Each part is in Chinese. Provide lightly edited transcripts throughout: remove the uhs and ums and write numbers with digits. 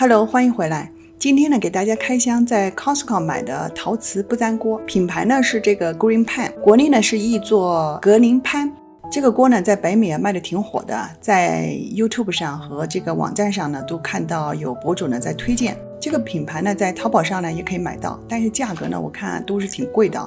Hello， 欢迎回来。今天呢，给大家开箱在 Costco 买的陶瓷不粘锅，品牌呢是这个 GreenPan， 国内呢是译作格林潘。这个锅呢，在北美卖的挺火的，在 YouTube 上和这个网站上呢，都看到有博主呢在推荐。这个品牌呢，在淘宝上呢也可以买到，但是价格呢，我看都是挺贵的。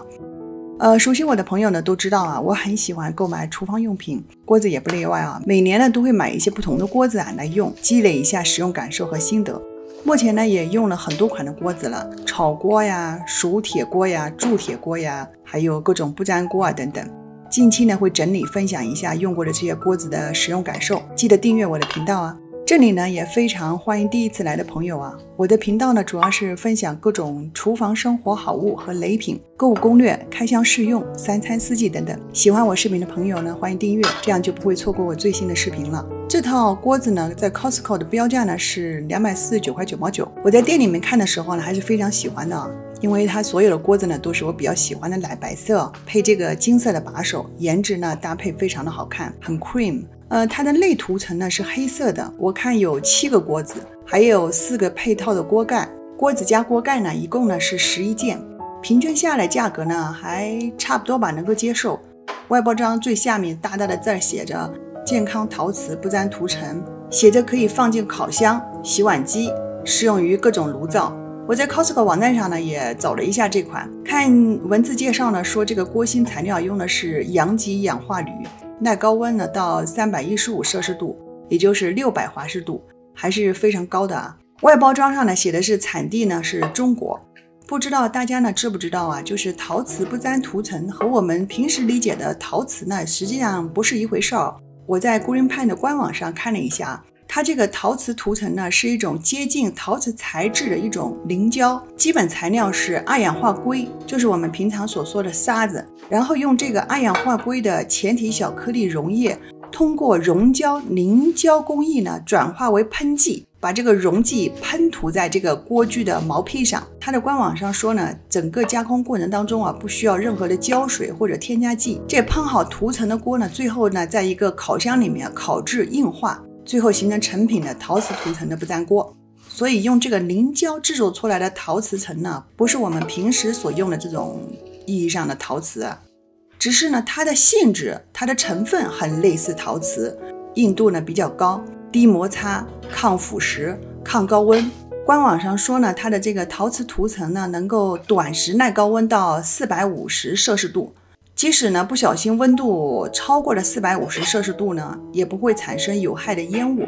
熟悉我的朋友呢都知道啊，我很喜欢购买厨房用品，锅子也不例外啊。每年呢都会买一些不同的锅子啊来用，积累一下使用感受和心得。目前呢也用了很多款的锅子了，炒锅呀、熟铁锅呀、铸铁锅呀，还有各种不粘锅啊等等。近期呢会整理分享一下用过的这些锅子的使用感受，记得订阅我的频道啊。 这里呢也非常欢迎第一次来的朋友啊！我的频道呢主要是分享各种厨房生活好物和雷品、购物攻略、开箱试用、三餐四季等等。喜欢我视频的朋友呢，欢迎订阅，这样就不会错过我最新的视频了。这套锅子呢，在 Costco 的标价呢是249.99块。我在店里面看的时候呢，还是非常喜欢的啊，因为它所有的锅子呢都是我比较喜欢的奶白色，配这个金色的把手，颜值呢搭配非常的好看，很 cream。 它的内涂层呢是黑色的，我看有7个锅子，还有4个配套的锅盖，锅子加锅盖呢，一共呢是11件，平均下来价格呢还差不多吧，能够接受。外包装最下面大大的字写着健康陶瓷不粘涂层，写着可以放进烤箱、洗碗机，适用于各种炉灶。我在 Costco 网站上呢也找了一下这款，看文字介绍呢说这个锅芯材料用的是阳极氧化铝。 耐高温呢，到315摄氏度，也就是600华氏度，还是非常高的啊。外包装上呢写的是产地呢是中国，不知道大家呢知不知道啊？就是陶瓷不粘涂层和我们平时理解的陶瓷呢，实际上不是一回事儿。我在 GreenPan 的官网上看了一下，它这个陶瓷涂层呢是一种接近陶瓷材质的一种凝胶，基本材料是二氧化硅，就是我们平常所说的沙子。 然后用这个二氧化硅的前体小颗粒溶液，通过溶胶凝胶工艺呢，转化为喷剂，把这个溶剂喷涂在这个锅具的毛坯上。它的官网上说呢，整个加工过程当中啊，不需要任何的胶水或者添加剂。这喷好涂层的锅呢，最后呢，在一个烤箱里面烤至硬化，最后形成成品的陶瓷涂层的不粘锅。 所以用这个凝胶制作出来的陶瓷层呢，不是我们平时所用的这种意义上的陶瓷，只是呢它的性质、它的成分很类似陶瓷，硬度呢比较高，低摩擦、抗腐蚀、抗高温。官网上说呢，它的这个陶瓷涂层呢能够短时耐高温到450摄氏度，即使呢不小心温度超过了450摄氏度呢，也不会产生有害的烟雾。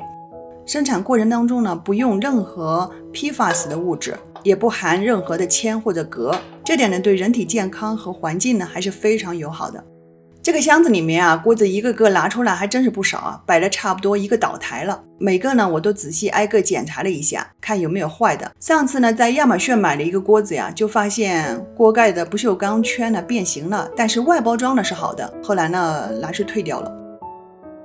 生产过程当中呢，不用任何 PFAS 的物质，也不含任何的铅或者镉，这点呢对人体健康和环境呢还是非常友好的。这个箱子里面啊，锅子一个个拿出来还真是不少啊，摆了差不多一个岛台了。每个呢我都仔细挨个检查了一下，看有没有坏的。上次呢在亚马逊买了一个锅子呀，就发现锅盖的不锈钢圈呢变形了，但是外包装呢是好的，后来呢拿去退掉了。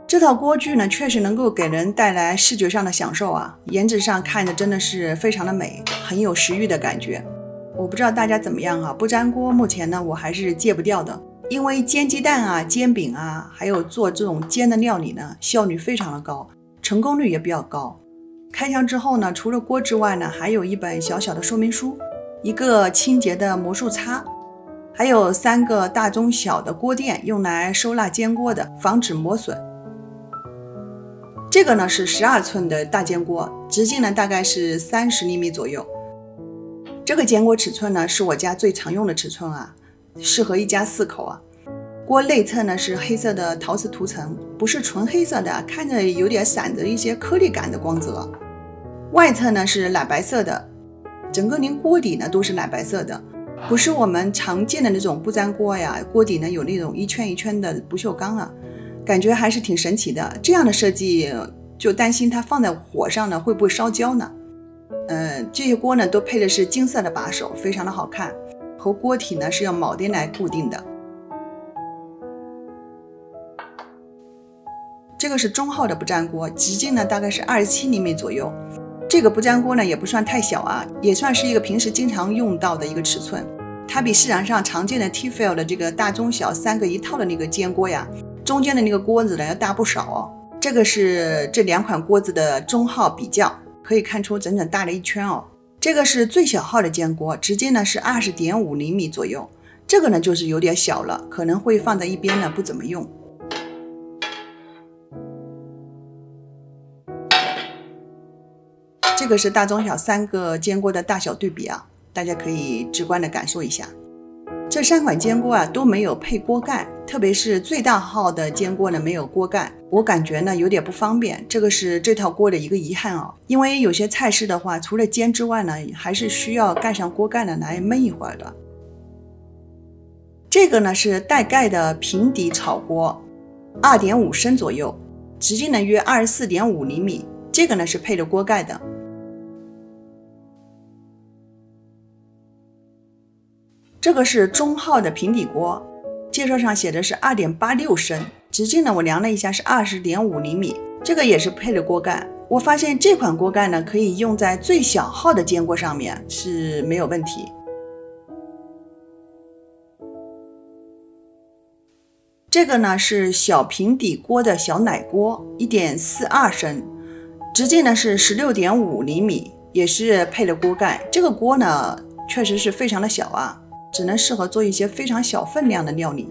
这套锅具呢，确实能够给人带来视觉上的享受啊，颜值上看着真的是非常的美，很有食欲的感觉。我不知道大家怎么样啊，不粘锅目前呢我还是戒不掉的，因为煎鸡蛋啊、煎饼啊，还有做这种煎的料理呢，效率非常的高，成功率也比较高。开箱之后呢，除了锅之外呢，还有一本小小的说明书，一个清洁的魔术擦。 还有3个大中小的锅垫，用来收纳煎锅的，防止磨损。这个呢是12寸的大煎锅，直径呢大概是30厘米左右。这个煎锅尺寸呢是我家最常用的尺寸啊，适合一家4口啊。锅内侧呢是黑色的陶瓷涂层，不是纯黑色的，看着有点闪着一些颗粒感的光泽。外侧呢是奶白色的，整个连锅底呢都是奶白色的。 不是我们常见的那种不粘锅呀，锅底呢有那种一圈一圈的不锈钢啊，感觉还是挺神奇的。这样的设计就担心它放在火上呢会不会烧焦呢？这些锅呢都配的是金色的把手，非常的好看，和锅体呢是用铆钉来固定的。这个是中号的不粘锅，直径呢大概是27厘米左右。 这个不粘锅呢也不算太小啊，也算是一个平时经常用到的一个尺寸。它比市场上常见的 Tefal 的这个大中小3个一套的那个煎锅呀，中间的那个锅子呢要大不少哦。这个是这2款锅子的中号比较，可以看出整整大了一圈哦。这个是最小号的坚果，直径呢是 20.5 厘米左右。这个呢就是有点小了，可能会放在一边呢不怎么用。 这个是大、中、小三个坚锅的大小对比啊，大家可以直观的感受一下。这三款坚锅啊都没有配锅盖，特别是最大号的坚锅呢没有锅盖，我感觉呢有点不方便，这个是这套锅的一个遗憾啊。因为有些菜式的话，除了煎之外呢，还是需要盖上锅盖呢来焖一会儿的。这个呢是带盖的平底炒锅， 2.5 升左右，直径呢约 24.5 厘米，这个呢是配了锅盖的。 这个是中号的平底锅，介绍上写的是 2.86 升，直径呢我量了一下是 20.5 厘米，这个也是配了锅盖。我发现这款锅盖呢可以用在最小号的煎锅上面是没有问题。这个呢是小平底锅的小奶锅， 1.42 升，直径呢是 16.5 厘米，也是配了锅盖。这个锅呢确实是非常的小啊。 只能适合做一些非常小分量的料理。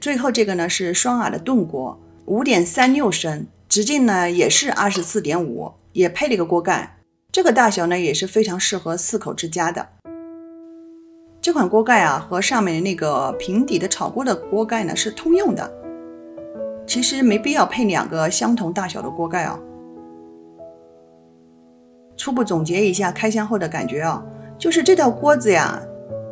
最后这个呢是双耳的炖锅， 5.36 升，直径呢也是 24.5， 也配了一个锅盖。这个大小呢也是非常适合4口之家的。这款锅盖啊和上面那个平底的炒锅的锅盖呢是通用的，其实没必要配2个相同大小的锅盖啊。 初步总结一下开箱后的感觉啊，就是这套锅子呀，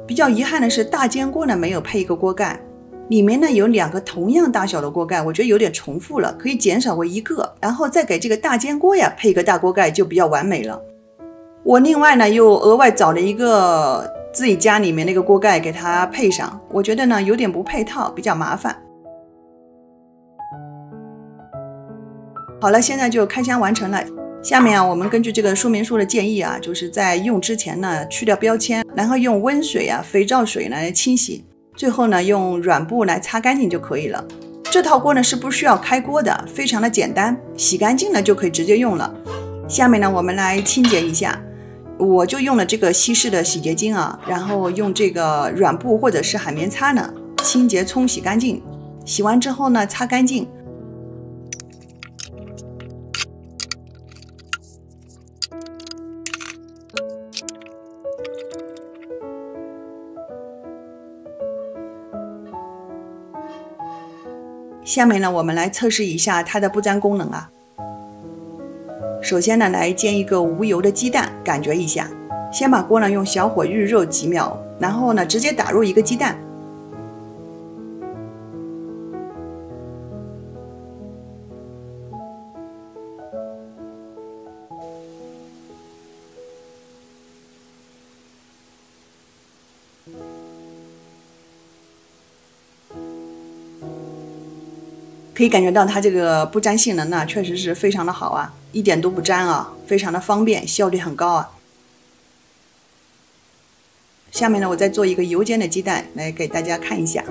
比较遗憾的是大煎锅呢没有配一个锅盖，里面呢有2个同样大小的锅盖，我觉得有点重复了，可以减少为1个，然后再给这个大煎锅呀配一个大锅盖就比较完美了。我另外呢又额外找了一个自己家里面那个锅盖给它配上，我觉得呢有点不配套，比较麻烦。 好了，现在就开箱完成了。下面啊，我们根据这个说明书的建议啊，就是在用之前呢，去掉标签，然后用温水啊、肥皂水来清洗，最后呢，用软布来擦干净就可以了。这套锅呢是不需要开锅的，非常的简单，洗干净了就可以直接用了。下面呢，我们来清洁一下，我就用了这个稀释的洗洁精啊，然后用这个软布或者是海绵擦呢，清洁冲洗干净。洗完之后呢，擦干净。 下面呢，我们来测试一下它的不粘功能啊。首先呢，来煎一个无油的鸡蛋，感觉一下。先把锅呢用小火预热几秒，然后呢直接打入一个鸡蛋。可以感觉到它这个不粘性能呢，确实是非常的好啊，一点都不粘啊，非常的方便，效率很高啊。下面呢，我再做一个油煎的鸡蛋来给大家看一下。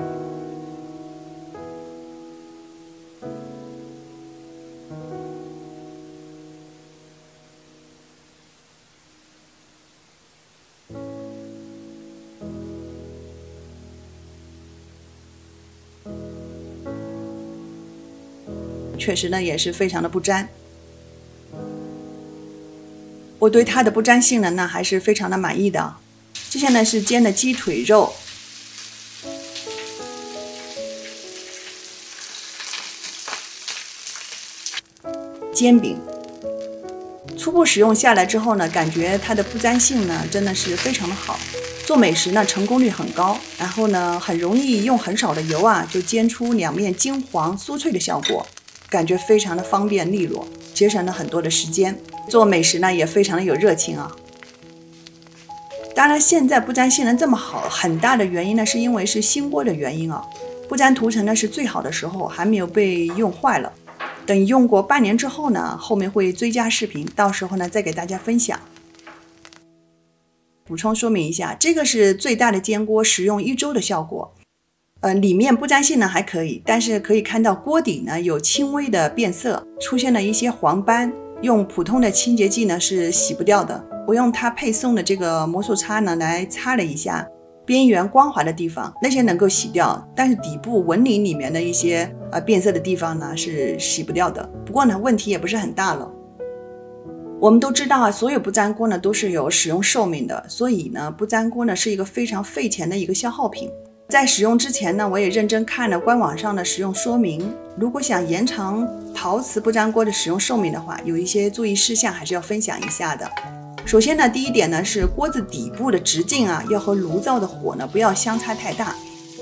确实呢，也是非常的不粘。我对它的不粘性能呢，还是非常的满意的。接下来是煎的鸡腿肉，煎饼。初步使用下来之后呢，感觉它的不粘性呢，真的是非常的好。做美食呢，成功率很高，然后呢，很容易用很少的油啊，就煎出两面金黄酥脆的效果。 感觉非常的方便利落，节省了很多的时间。做美食呢也非常的有热情啊。当然，现在不粘性能这么好，很大的原因呢是因为是新锅的原因啊。不粘涂层呢是最好的时候，还没有被用坏了。等用过半年之后呢，后面会追加视频，到时候呢再给大家分享。补充说明一下，这个是最大的煎锅，使用1周的效果。里面不粘性呢还可以，但是可以看到锅底呢有轻微的变色，出现了一些黄斑，用普通的清洁剂呢是洗不掉的。我用它配送的这个魔术擦呢来擦了一下边缘光滑的地方，那些能够洗掉，但是底部纹理里面的一些变色的地方呢是洗不掉的。不过呢问题也不是很大了。 我们都知道啊，所有不粘锅呢都是有使用寿命的，所以呢，不粘锅呢是一个非常费钱的一个消耗品。在使用之前呢，我也认真看了官网上的使用说明。如果想延长陶瓷不粘锅的使用寿命的话，有一些注意事项还是要分享一下的。首先呢，第一点呢是锅子底部的直径啊要和炉灶的火呢不要相差太大，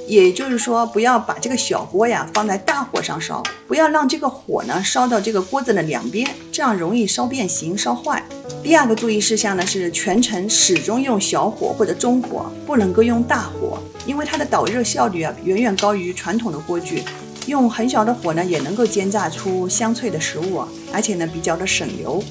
也就是说不要把这个小锅呀放在大火上烧，不要让这个火呢烧到这个锅子的两边。 这样容易烧变形、烧坏。第二个注意事项呢是全程始终用小火或者中火，不能够用大火，因为它的导热效率啊远远高于传统的锅具。用很小的火呢也能够煎炸出香脆的食物，而且呢比较的省油。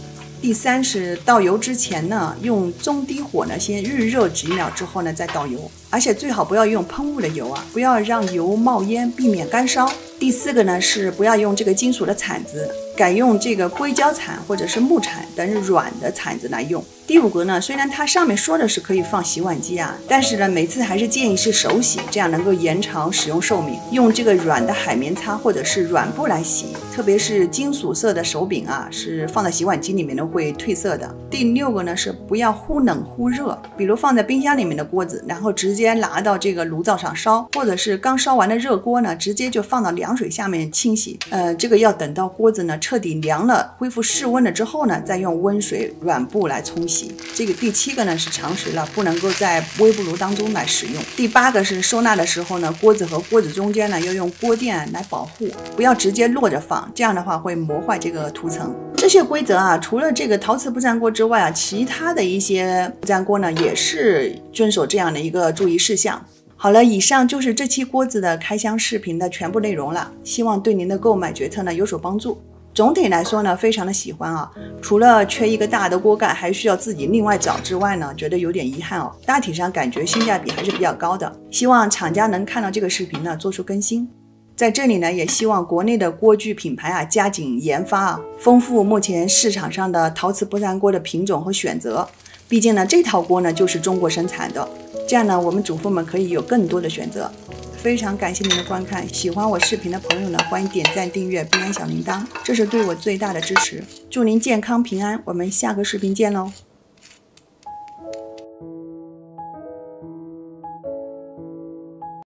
第三是倒油之前呢用中低火呢先预热几秒之后呢再倒油，而且最好不要用喷雾的油啊，不要让油冒烟，避免干烧。 第四个呢是不要用这个金属的铲子，改用这个硅胶铲或者是木铲等软的铲子来用。第五个呢，虽然它上面说的是可以放洗碗机啊，但是呢每次还是建议是手洗，这样能够延长使用寿命。用这个软的海绵擦或者是软布来洗，特别是金属色的手柄啊，是放在洗碗机里面呢会褪色的。第六个呢是不要忽冷忽热，比如放在冰箱里面的锅子，然后直接拿到这个炉灶上烧，或者是刚烧完的热锅呢，直接就放到凉水下面清洗，这个要等到锅子呢彻底凉了，恢复室温了之后呢，再用温水、软布来冲洗。这个第七个呢是常识了，不能够在微波炉当中来使用。第八个是收纳的时候呢，锅子和锅子中间呢要用锅垫来保护，不要直接落着放，这样的话会磨坏这个涂层。这些规则啊，除了这个陶瓷不粘锅之外啊，其他的一些不粘锅呢也是遵守这样的一个注意事项。 好了，以上就是这期锅子的开箱视频的全部内容了，希望对您的购买决策呢有所帮助。总体来说呢，非常的喜欢啊，除了缺一个大的锅盖还需要自己另外找之外呢，觉得有点遗憾哦。大体上感觉性价比还是比较高的，希望厂家能看到这个视频呢做出更新。在这里呢，也希望国内的锅具品牌啊加紧研发啊，丰富目前市场上的陶瓷不粘锅的品种和选择。毕竟呢，这套锅呢就是中国生产的。 这样呢，我们主妇们可以有更多的选择。非常感谢您的观看，喜欢我视频的朋友呢，欢迎点赞、订阅、并按小铃铛，这是对我最大的支持。祝您健康平安，我们下个视频见喽！